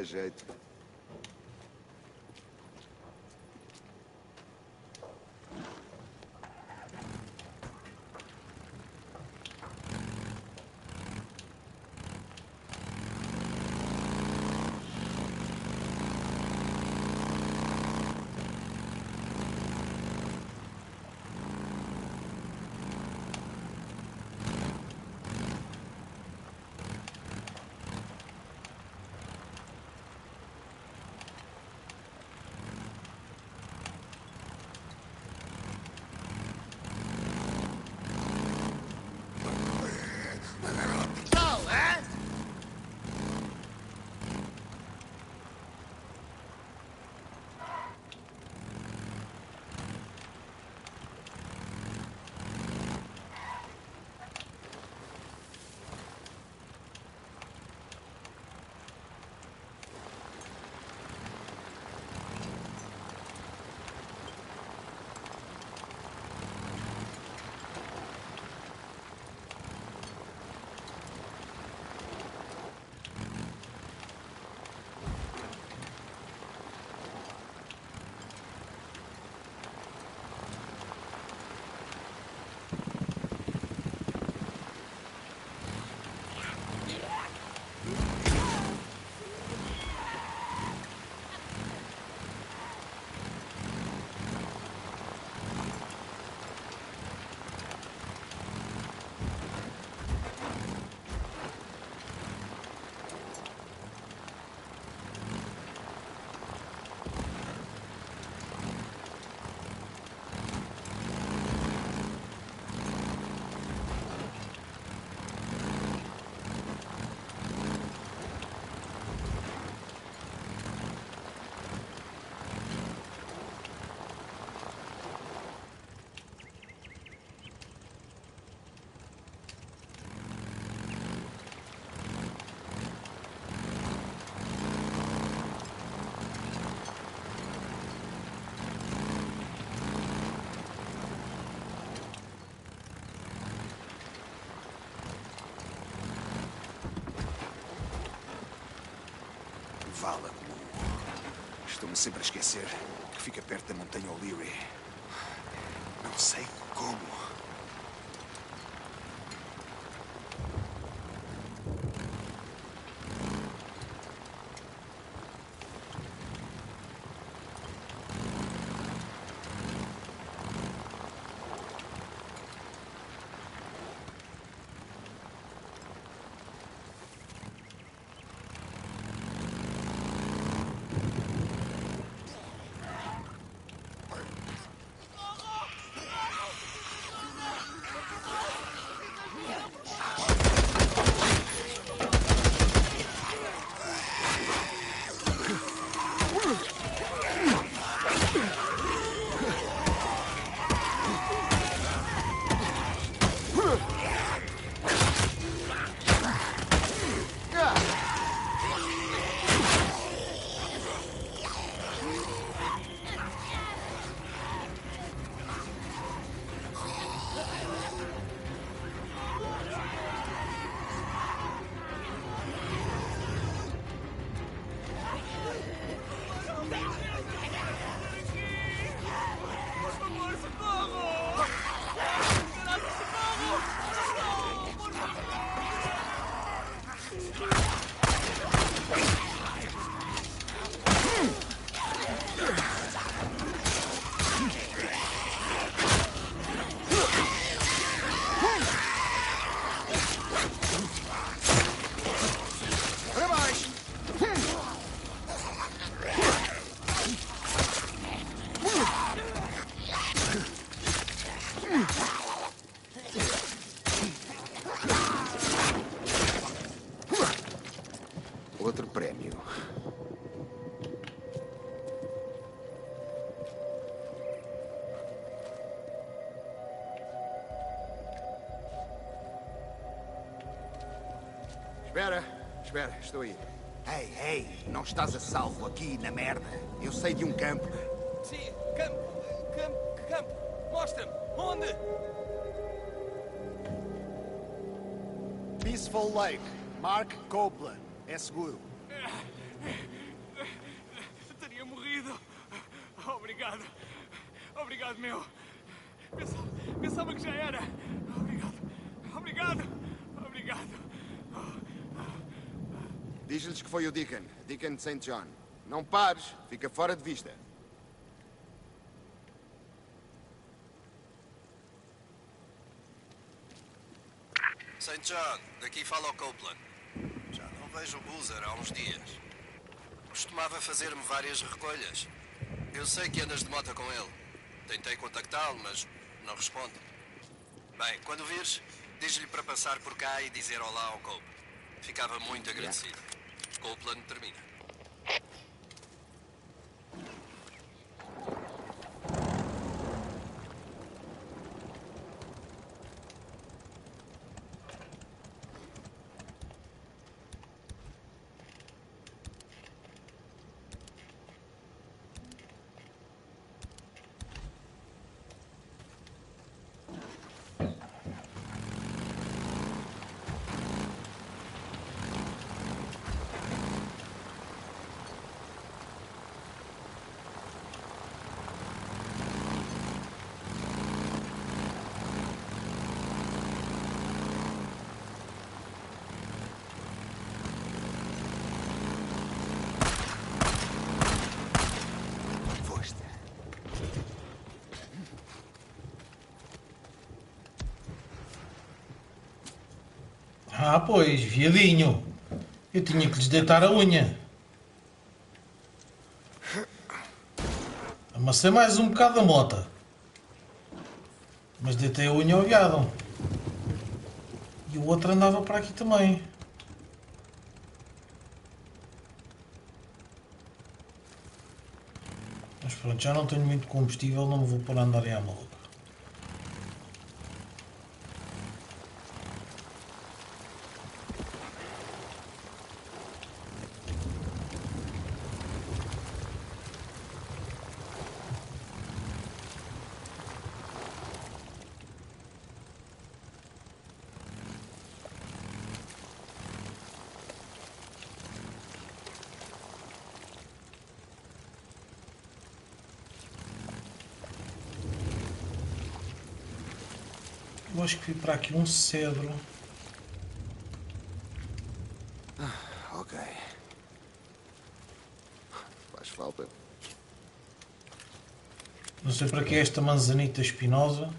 a jeito. Vala como o... Estou-me sempre a esquecer que fica perto da montanha O'Leary. Não sei como. Espera, estou aí. Ei, não estás a salvo aqui na merda. Eu sei de um campo. Sim, campo. Mostra-me, onde? Peaceful Lake, Mark Copeland. É seguro. Obrigado, meu. Pensava que já era. Obrigado. Obrigado. Obrigado. Diz-lhes que foi o Deacon de St. John. Não pares, fica fora de vista. St. John, daqui fala o Copeland. Já não vejo o Boozer há uns dias. Costumava fazer-me várias recolhas. Eu sei que andas de moto com ele. Tentei contactá-lo, mas não responde. Bem, quando vires, diz-lhe para passar por cá e dizer olá ao Copeland. Ficava muito agradecido. Copeland termina. Ah, pois, viadinho. Eu tinha que lhes deitar a unha. Amassei mais um bocado da mota. Mas deitei a unha ao viado. E o outro andava para aqui também. Mas pronto, já não tenho muito combustível, não me vou pôr a andar em maluca. Acho que vi para aqui um cedro. Ah, ok. Faz falta. Não sei para que é esta manzanita espinosa.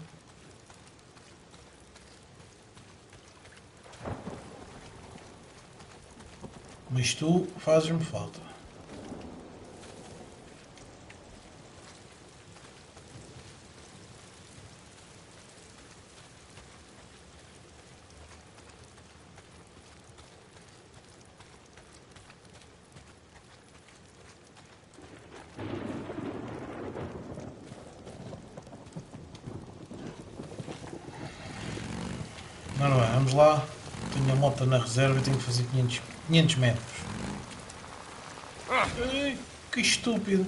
Mas tu fazes-me falta. Lá, tenho a moto na reserva e tenho que fazer 500 metros. Ai, que estúpido!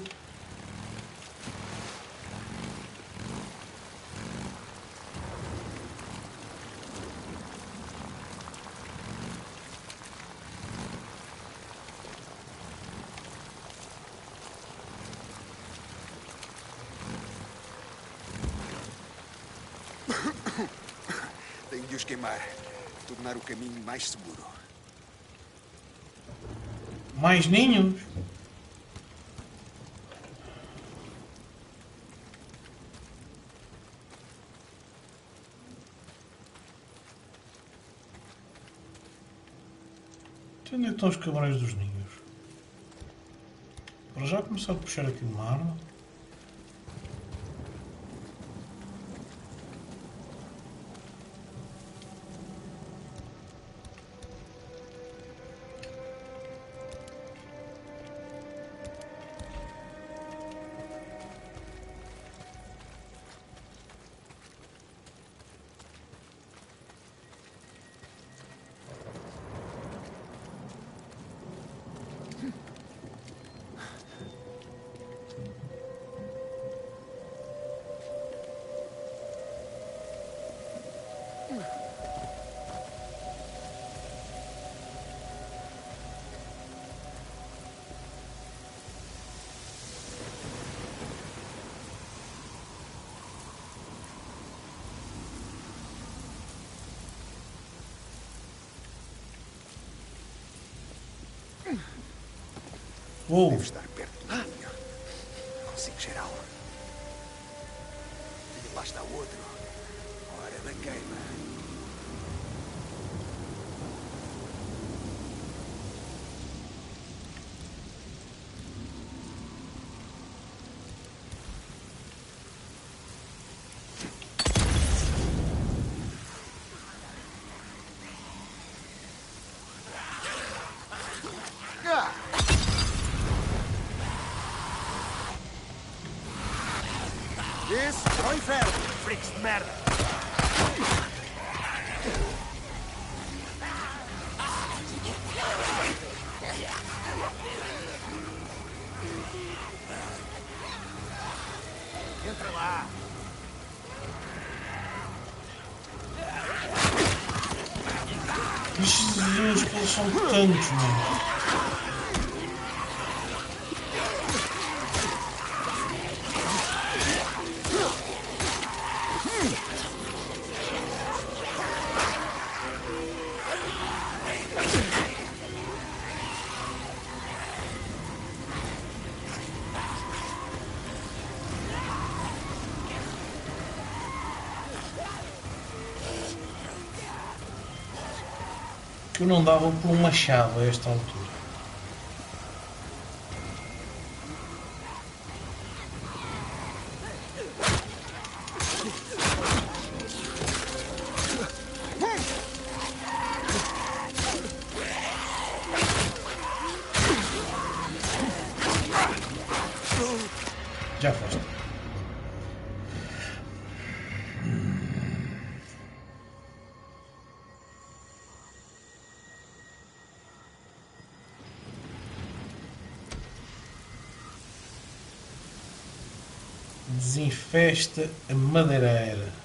Tenho de os queimar. Tornar o caminho mais seguro. Mais ninhos? Onde estão os camarões dos ninhos? Para já começar a puxar aqui uma arma. Uou. Deve estar perto do caminho. Não consigo cheirá-lo. E lá está o outro. Hora da queima. São tantos, mano. Eu não dava por um machado a esta altura. Já foste. Desinfesta a madeireira.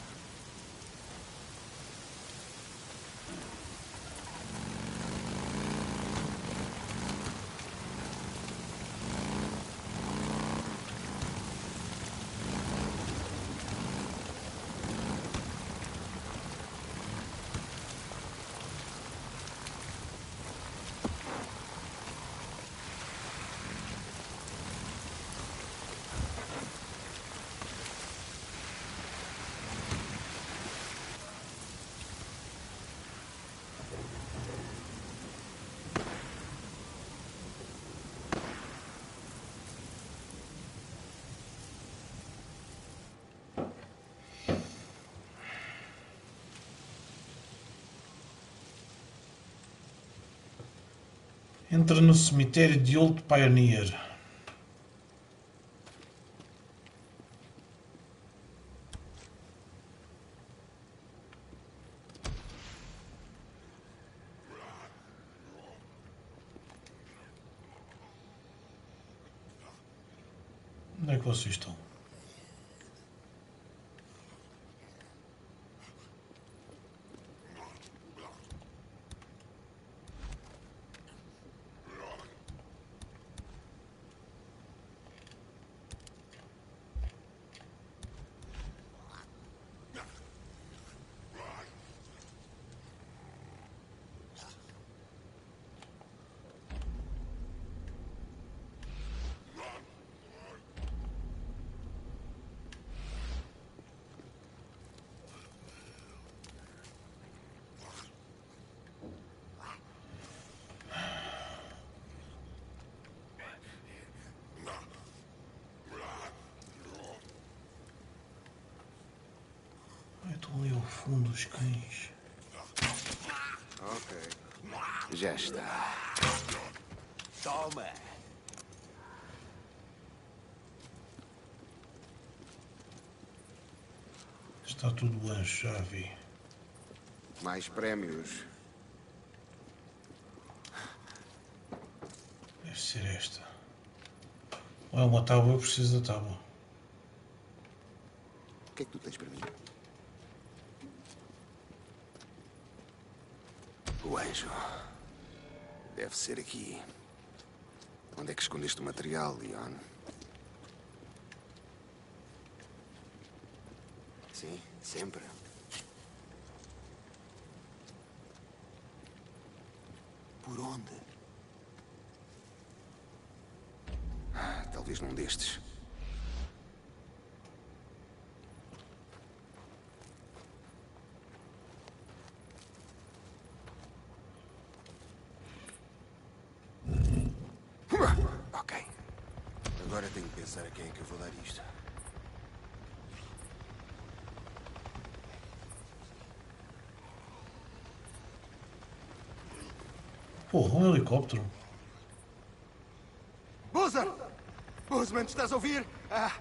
Entra no cemitério de Old Pioneer. Onde é que vocês estão? Fundo dos cães. Ok. Já está. Toma! Está tudo anjo, já vi. Mais prémios. Deve ser esta. Ou é uma tábua, eu preciso da tábua. O que é que tu tens para mim? O anjo. Deve ser aqui. Onde é que escondeste o material, Leon? Sim, sempre. Por onde? fráteis num destes. Ok. Agora tenho que pensar a quem é que eu vou dar isto. Porra, um helicóptero. Boozer! Boozman, estás a ouvir? Ah,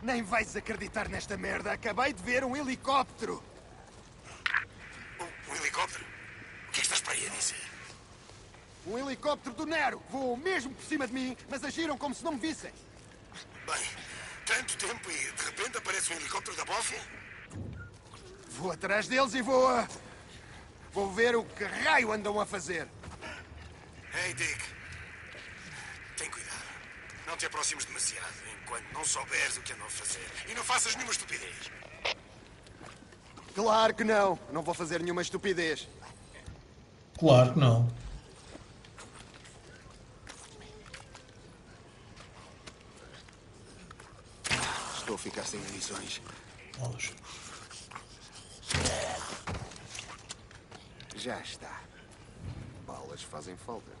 nem vais acreditar nesta merda. Acabei de ver um helicóptero. Um helicóptero? O que é que estás para aí a dizer? Um helicóptero do Nero. Voam mesmo por cima de mim, mas agiram como se não me vissem. Bem, tanto tempo e de repente aparece um helicóptero da Bófia? Vou atrás deles e vou ver o que raio andam a fazer. Ei, Dick. Tem cuidado. Não te aproximes demasiado enquanto não souberes o que andam a fazer. E não faças nenhuma estupidez. Claro que não. Não vou fazer nenhuma estupidez. Claro que não. Estou a ficar sem munições. Já está. Balas fazem falta.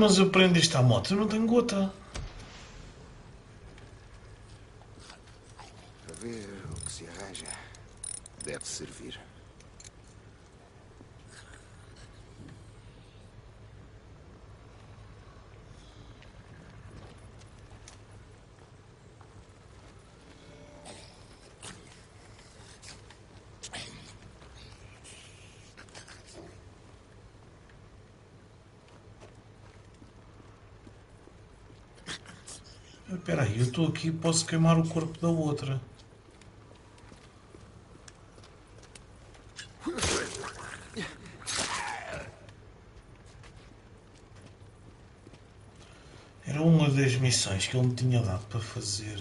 Mas eu prendo isto à moto, eu não tenho gota. A ver o que se arranja. Deve servir. Espera aí, eu estou aqui e posso queimar o corpo da outra. Era uma das missões que ele me tinha dado para fazer.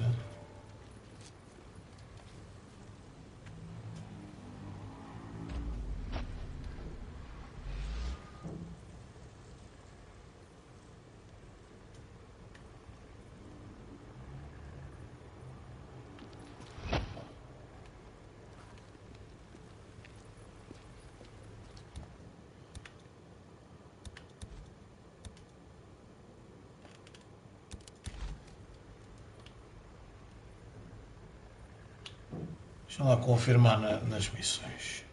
Deixa lá confirmar nas missões.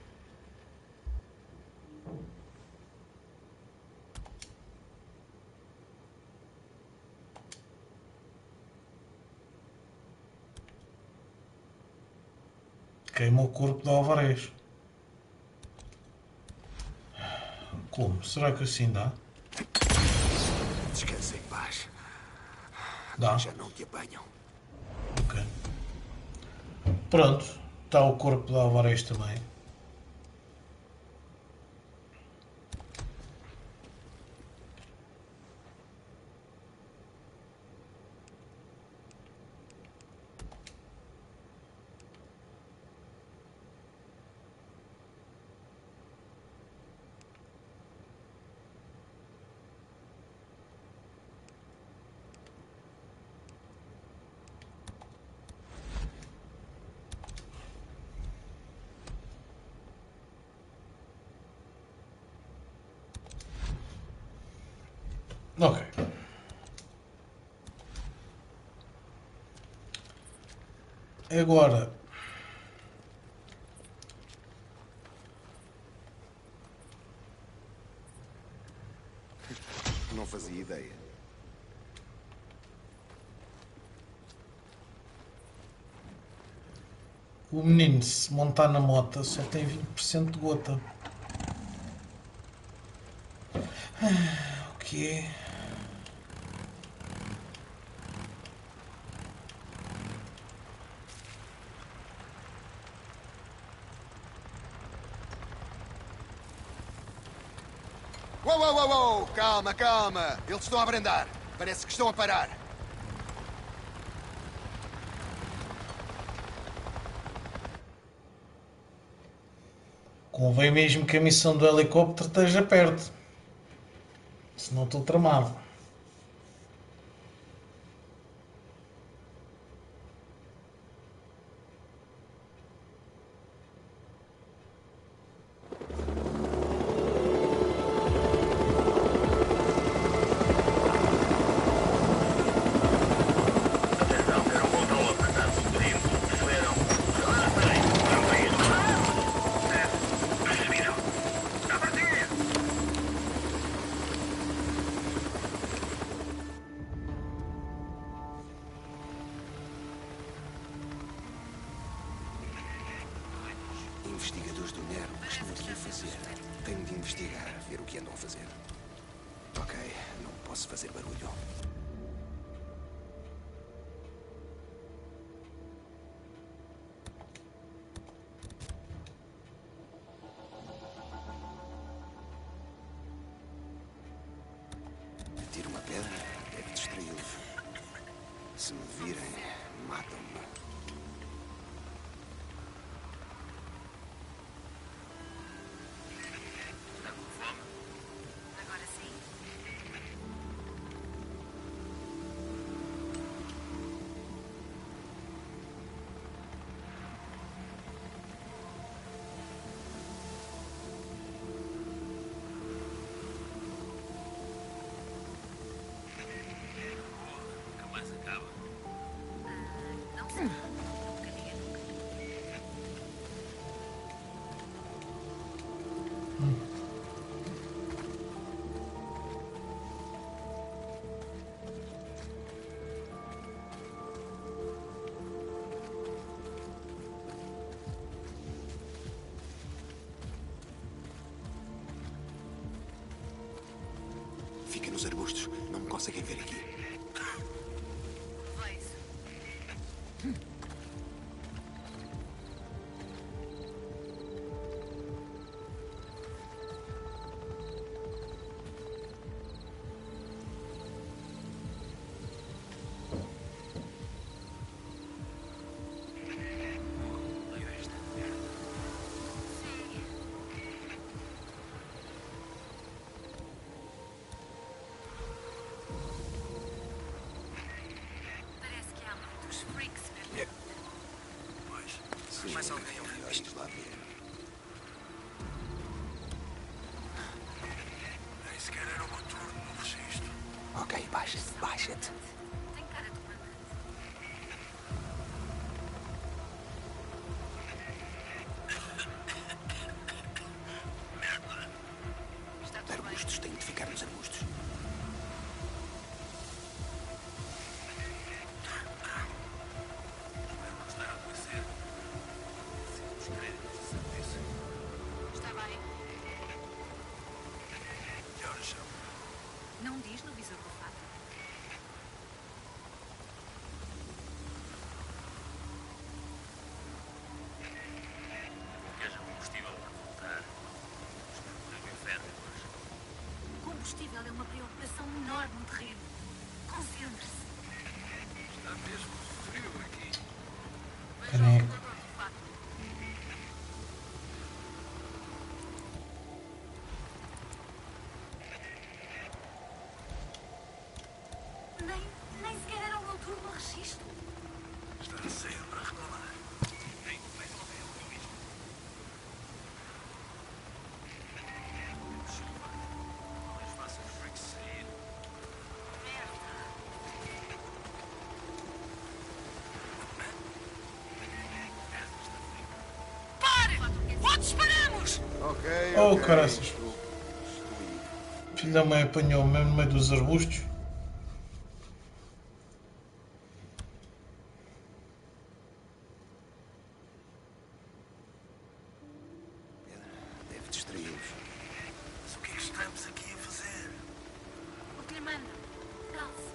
Queimou o corpo do Alvarez. Como? Será que assim dá? Descansa em paz. Dá. Já não te apanham. Ok. Pronto. Está o corpo da Alvarez também. Okay. E agora, não fazia ideia. O menino, se montar na moto, só tem 20% de gota. O que é? Uou! Calma! Eles estão a brandar. Parece que estão a parar. Convém mesmo que a missão do helicóptero esteja perto. Senão estou tramado. Investigadores do Nero, mas não devia fazer. Tenho de investigar, ver o que andam a fazer. Ok, não posso fazer barulho. Atiro uma pedra, deve distraí-los. Se me virem, matam-me. Fica nos arbustos, não me conseguem ver aqui. Mas alguém ouviu isto lá dentro. Nem sequer era o contorno, não fosse isto. Ok, baixa-te, baixa-te. Tem cara de mandante. Merda. Arbustos, tenho de ficar nos arbustos. É uma preocupação enorme no terreno. Concentre-se. Está mesmo frio aqui. Veja o Nem sequer era um noturno registro. Está cedo para reclamar. Nem mais uma vez o mesmo. Oh, caraças. Filho da mãe apanhou mesmo no meio dos arbustos. Deve distrair-vos. Mas o que é que estamos aqui a fazer? O que lhe manda? Calce.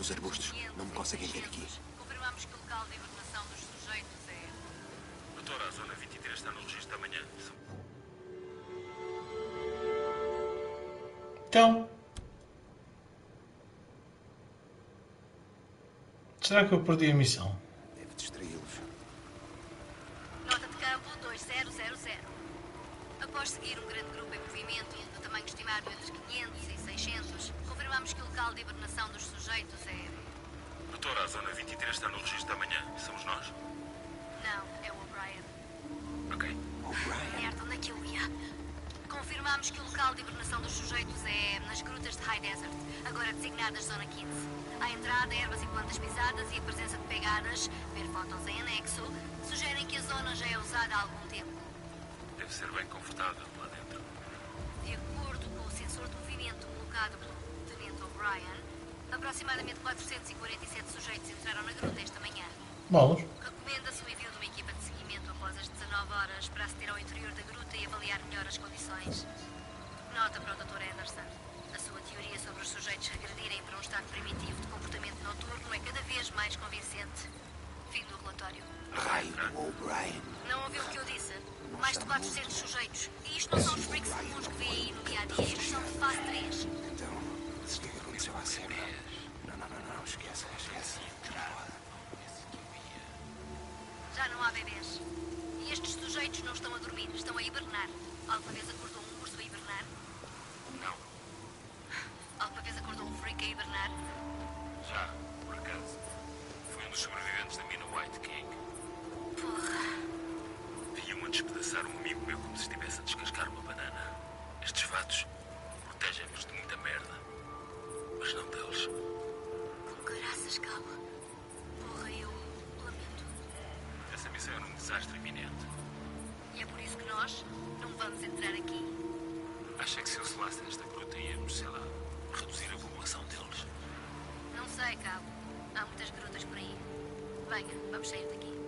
Os arbustos não me conseguem ter aqui. Confirmamos que o local de hibernação dos sujeitos é... Doutora, a Zona 23 está no registro da manhã. Então... Será que eu perdi a missão? Deve distraí-los. Nota de campo 2000. Após seguir grande grupo em movimento, do tamanho estimado entre 500 e 600, confirmamos que o local de hibernação dos sujeitos é... Doutora, a Zona 23 está no registro da manhã. Somos nós? Não, é o O'Brien. Ok. O'Brien? Merda, onde é que eu ia? Confirmamos que o local de hibernação dos sujeitos é nas grutas de High Desert, agora designadas Zona 15. À entrada, ervas e plantas pisadas e a presença de pegadas, ver fotos em anexo, sugerem que a zona já é usada há algum tempo. Deve ser bem confortável lá dentro. De acordo com o sensor de movimento colocado pelo Tenente O'Brien, aproximadamente 447 sujeitos entraram na gruta esta manhã. Bolas. Recomenda-se o envio de uma equipa de seguimento após as 19 horas para aceder ao interior da gruta e avaliar melhor as condições. Nota para o Dr. Anderson. A sua teoria sobre os sujeitos regredirem para um estado primitivo de comportamento noturno é cada vez mais convincente. Fim do relatório. Ray O'Brien. Não ouviu o que eu disse? Mais de 400 sujeitos. E isto não são os freaks comuns que vê aí no dia-a-dia. Estes são de fase 3. Então, se o que aconteceu há sempre... Não. Esquece. Já não há bebês. E estes sujeitos não estão a dormir. Estão a hibernar. Alguma vez acordou um urso a hibernar? Não. Alguma vez acordou um freak a hibernar? Já, por acaso. Foi um dos sobreviventes da mina White King. Porra... Vinham a despedaçar um amigo meu como se estivesse a descascar uma banana. Estes fatos protegem-nos de muita merda. Mas não deles. Com graças, calma. Porra, eu lamento. Essa missão era um desastre iminente. E é por isso que nós não vamos entrar aqui. Acha que se eu selasse nesta gruta íamos, sei lá, reduzir a população deles? Não sei, cabo. Há muitas grutas por aí. Venha, vamos sair daqui.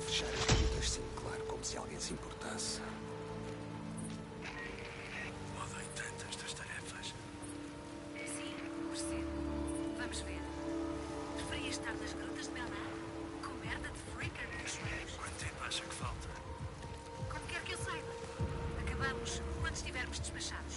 Fechar as grutas, sim, claro, como se alguém se importasse. Odeio tanto estas tarefas. Sim, percebo. Vamos ver. Preferias estar nas grutas de Belém? Com merda de freaker? Quanto tempo acha que falta? Como quer que eu saiba. Acabamos quando estivermos despachados.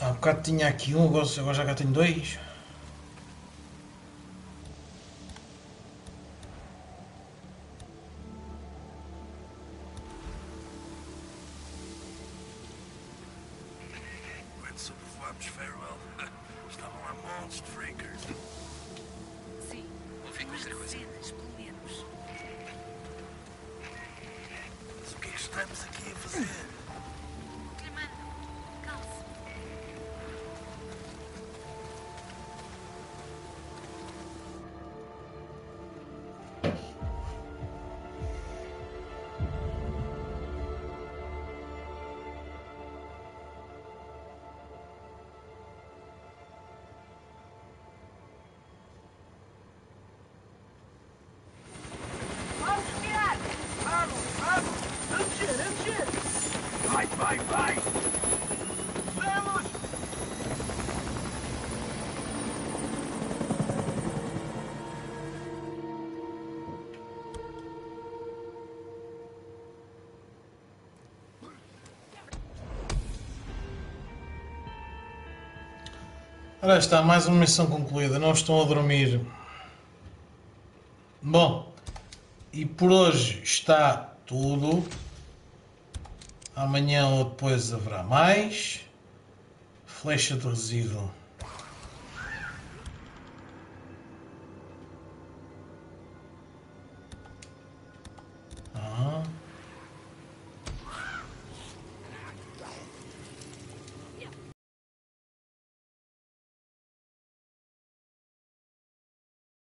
Há bocado tinha aqui um, agora já cá tenho dois. rocket subflaps farewell. Estava lá montes de freakers. Sim, vou ver com outra coisa. Pelo menos. Mas o que é que estamos aqui a fazer? Clamando. Calça. Ora está, mais uma missão concluída, não estão a dormir. Bom, e por hoje está tudo. Amanhã ou depois haverá mais. Flecha de resíduo.